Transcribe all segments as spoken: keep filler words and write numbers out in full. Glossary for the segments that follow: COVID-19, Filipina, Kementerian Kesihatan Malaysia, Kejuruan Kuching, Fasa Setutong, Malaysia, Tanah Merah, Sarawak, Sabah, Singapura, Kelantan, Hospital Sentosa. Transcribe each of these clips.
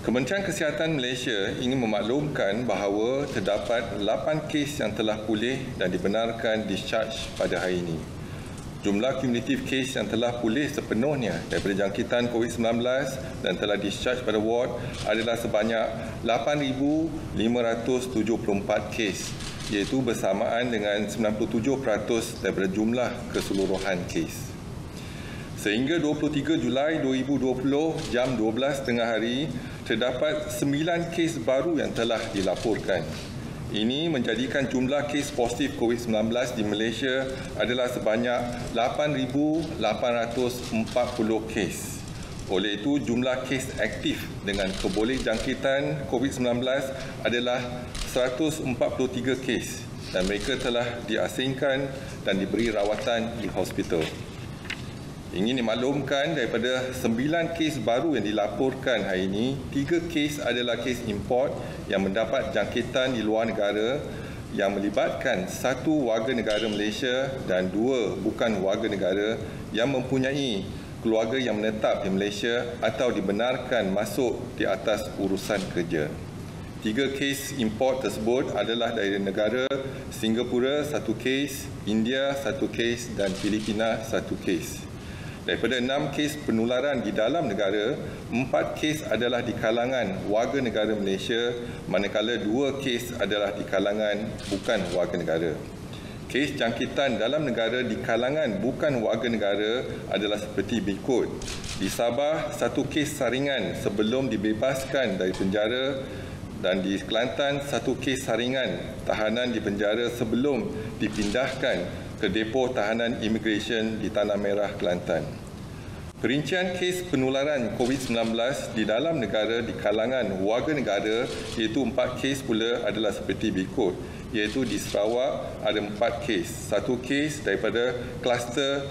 Kementerian Kesihatan Malaysia ingin memaklumkan bahawa terdapat lapan kes yang telah pulih dan dibenarkan discharge pada hari ini. Jumlah kumulatif kes yang telah pulih sepenuhnya daripada jangkitan COVID sembilan belas dan telah discharge pada ward adalah sebanyak lapan ribu lima ratus tujuh puluh empat kes, iaitu bersamaan dengan sembilan puluh tujuh peratus daripada jumlah keseluruhan kes. Sehingga dua puluh tiga Julai dua ribu dua puluh jam dua belas tengah hari, terdapat sembilan kes baru yang telah dilaporkan. Ini menjadikan jumlah kes positif COVID sembilan belas di Malaysia adalah sebanyak lapan ribu lapan ratus empat puluh kes. Oleh itu, jumlah kes aktif dengan keboleh jangkitan COVID sembilan belas adalah seratus empat puluh tiga kes dan mereka telah diasingkan dan diberi rawatan di hospital. Ingin dimaklumkan daripada sembilan kes baru yang dilaporkan hari ini, tiga kes adalah kes import yang mendapat jangkitan di luar negara yang melibatkan satu warga negara Malaysia dan dua bukan warga negara yang mempunyai keluarga yang menetap di Malaysia atau dibenarkan masuk di atas urusan kerja. Tiga kes import tersebut adalah dari negara Singapura satu kes, India satu kes dan Filipina satu kes. Daripada enam kes penularan di dalam negara, empat kes adalah di kalangan warga negara Malaysia, manakala dua kes adalah di kalangan bukan warga negara. Kes jangkitan dalam negara di kalangan bukan warga negara adalah seperti berikut. Di Sabah, satu kes saringan sebelum dibebaskan dari penjara dan di Kelantan, satu kes saringan tahanan di penjara sebelum dipindahkan ke depo tahanan imigresen di Tanah Merah, Kelantan. Perincian kes penularan COVID sembilan belas di dalam negara di kalangan warga negara, iaitu empat kes pula adalah seperti berikut, iaitu di Sarawak ada empat kes. Satu kes daripada kluster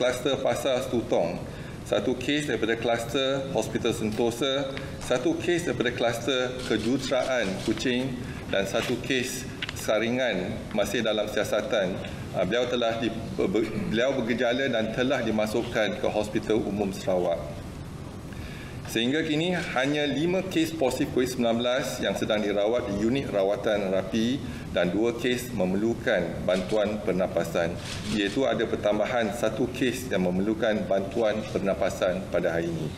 kluster Fasa Setutong, satu kes daripada kluster Hospital Sentosa, satu kes daripada kluster Kejuruan Kuching dan satu kes saringan masih dalam siasatan. Beliau telah di, beliau bergejala dan telah dimasukkan ke Hospital Umum Sarawak. Sehingga kini hanya lima kes positif COVID sembilan belas yang sedang dirawat di unit rawatan rapi dan dua kes memerlukan bantuan pernafasan, iaitu ada pertambahan satu kes yang memerlukan bantuan pernafasan pada hari ini.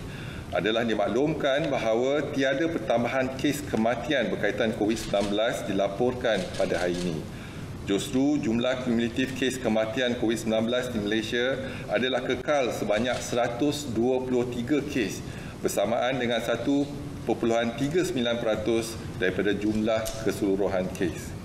Adalah dimaklumkan bahawa tiada pertambahan kes kematian berkaitan COVID sembilan belas dilaporkan pada hari ini. Justru jumlah kumulatif kes kematian COVID sembilan belas di Malaysia adalah kekal sebanyak seratus dua puluh tiga kes, bersamaan dengan satu perpuluhan tiga puluh sembilan peratus daripada jumlah keseluruhan kes.